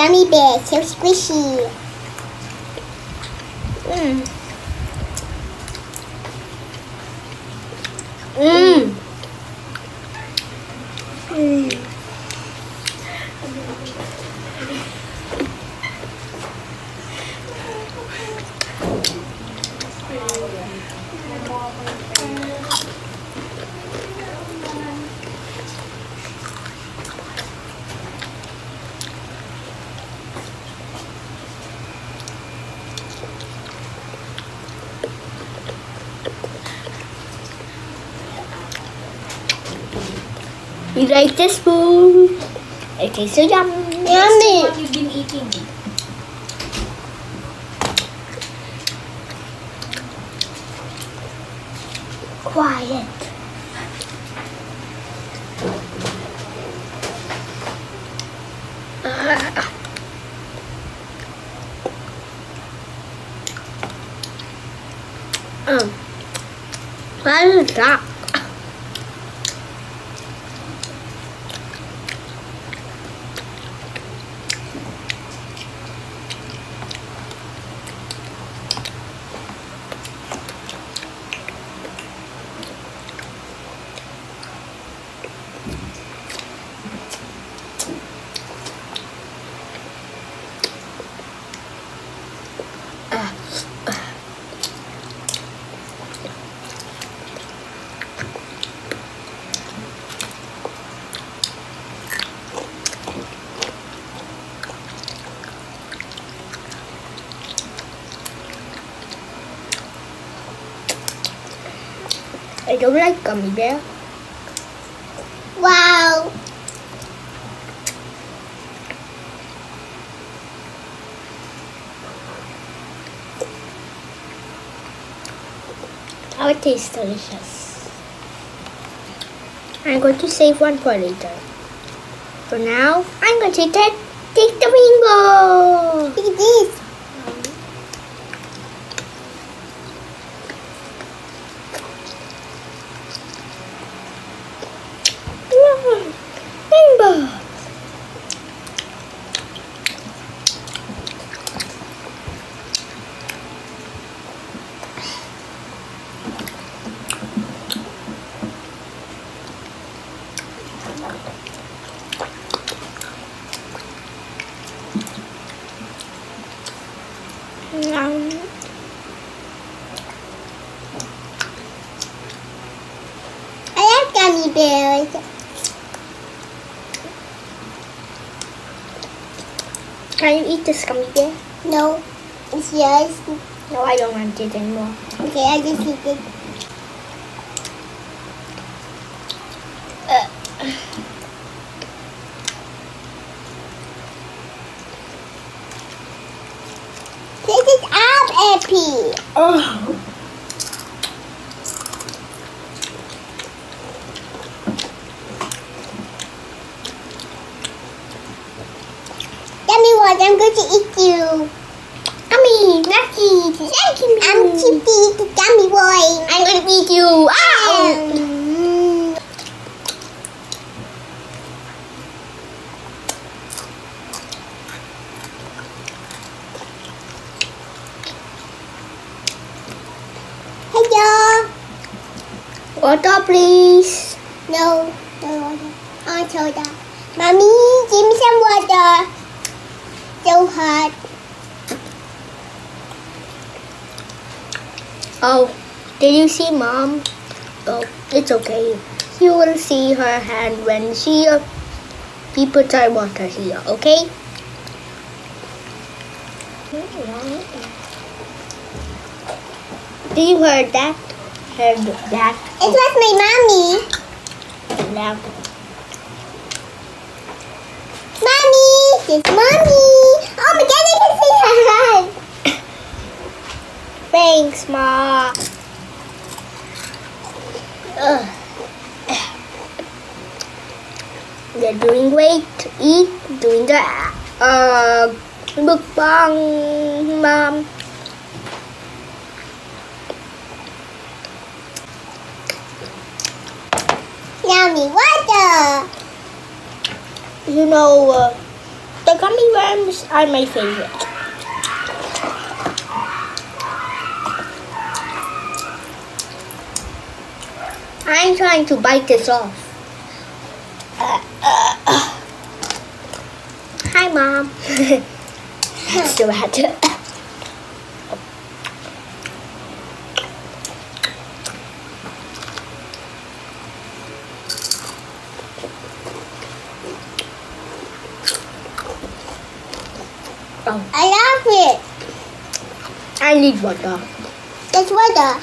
gummy bear, so squishy. Mmm. Mmm. Mmm. You like this food? It tastes so yummy. Yummy. What you've been eating? Quiet. What is that? I don't like gummy bear. Wow. Oh, it tastes delicious. I'm going to save one for later. For now, I'm going to take the mango. Look at this. I like gummy bears. Can you eat this gummy bear? No. It's yours. No, I don't want it anymore. Okay, I just eat it. This is our Epi. Oh. I'm going to eat you. Gummy, Lucky, thank you. I'm going to eat the gummy boy. I'm going to eat you. Oh. Hello. Water, please. No, no water. I told her. Mommy, give me some water. So hot. Oh, did you see Mom? Oh, it's okay. You will see her hand when she puts her water here, okay? Did you hear that? Heard that? Oh. It was my mommy. Now. Mommy! It's mommy! Oh my god, I can see her hand! Thanks, Mom. They're doing great to eat, doing the mukbang, Mom. Yummy water! You know, The gummy worms are my favorite. I'm trying to bite this off. Hi, Mom. Still had to. Oh. I love it. I need water. There's water.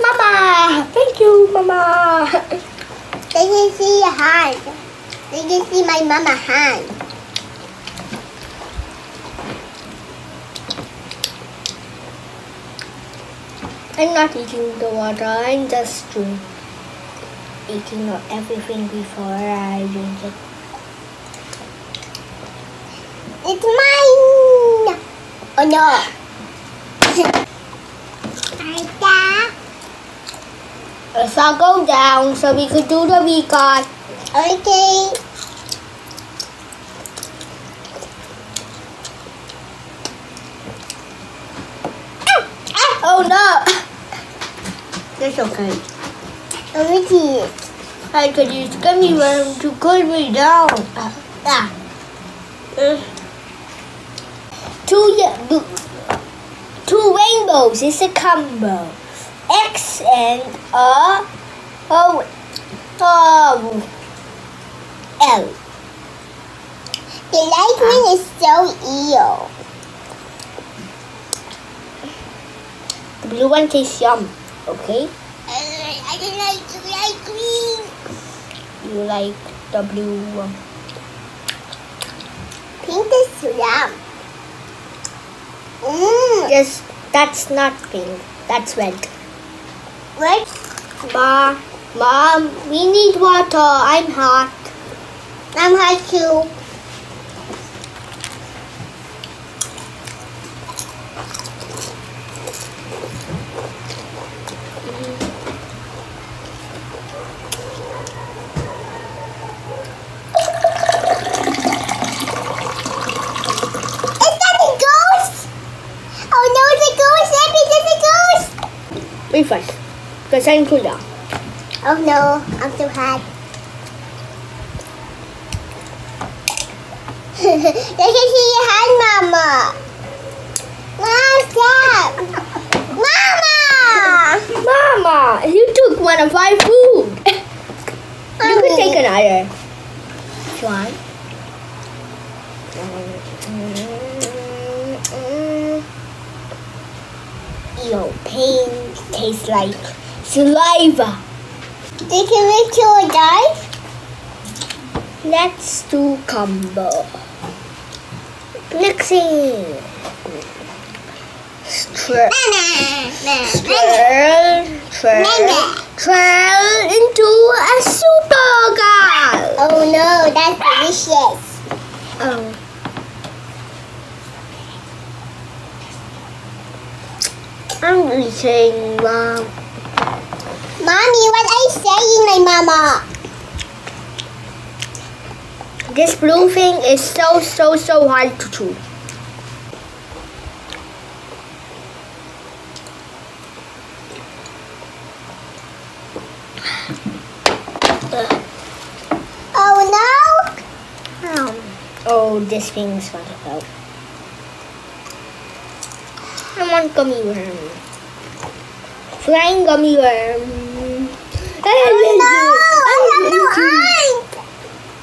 Mama, thank you, Mama. They can see your hand. They can see my mama's hand. I'm not eating the water. I'm just doing. Eating of everything before I drink it. It's mine! Oh no! Let's all go down so we could do the recon. Okay. Oh no! That's okay. I could use gummy worm to cool me down. Two rainbows is a combo. X and a L. The light one is so ill. The blue one tastes yum. Okay. I don't like the light green. You like the blue one. Pink is yum. Yes, that's not pink. That's red. Red? Mom, we need water. I'm hot. I'm hot too. First, because I'm cool down. Oh no, I'm too hot. They can see your hand, Mama. Mom, stop! Mama! Mama, you took one of my food. Mommy. You can take another. This one. Your pain tastes like saliva. They can make you a dive. Let's do combo. Mixing. Swirl into a super guy. Oh no, that's delicious. Oh. I'm eating, Mom. Mommy, what are you saying, my mama? This blue thing is so hard to chew. Oh no! Oh, this thing is not about. I want gummy worm. Flying gummy worm. I have no aunt.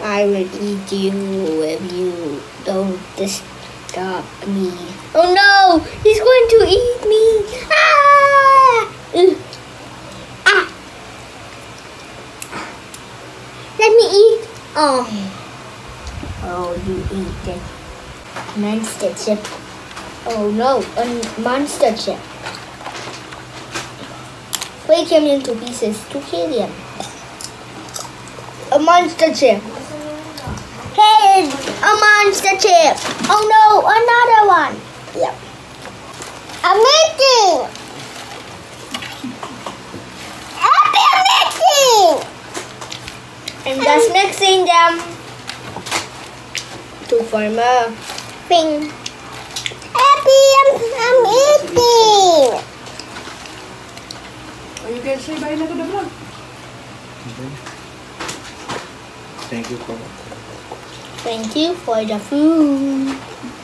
I will eat you if you don't stop me. Oh no! He's going to eat me! Ah! Ah! Let me eat! Oh, you eat it. Monster chip. Oh no, a monster chip. Break him into pieces to kill him. A monster chip. Hey, a monster chip. Oh no, another one. Yep. Amazing. Happy amazing. them to Farmer. Ping. Happy, I'm eating. You can say bye na to the vlog. Okay. Thank you for the food.